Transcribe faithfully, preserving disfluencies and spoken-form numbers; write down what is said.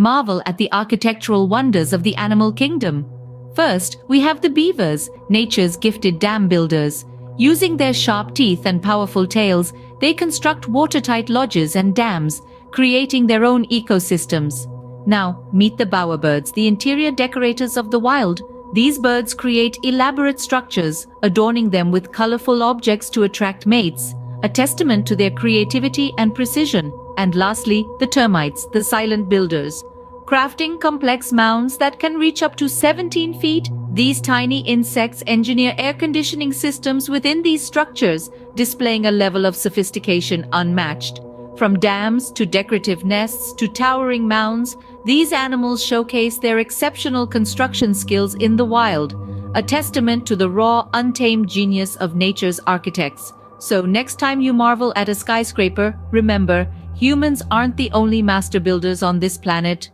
Marvel at the architectural wonders of the animal kingdom. First, we have the beavers, nature's gifted dam builders. Using their sharp teeth and powerful tails, they construct watertight lodges and dams, creating their own ecosystems. Now, meet the bowerbirds, the interior decorators of the wild. These birds create elaborate structures, adorning them with colorful objects to attract mates, a testament to their creativity and precision. And lastly, the termites, the silent builders. Crafting complex mounds that can reach up to seventeen feet, these tiny insects engineer air conditioning systems within these structures, displaying a level of sophistication unmatched. From dams to decorative nests to towering mounds, these animals showcase their exceptional construction skills in the wild, a testament to the raw, untamed genius of nature's architects. So next time you marvel at a skyscraper, remember, humans aren't the only master builders on this planet.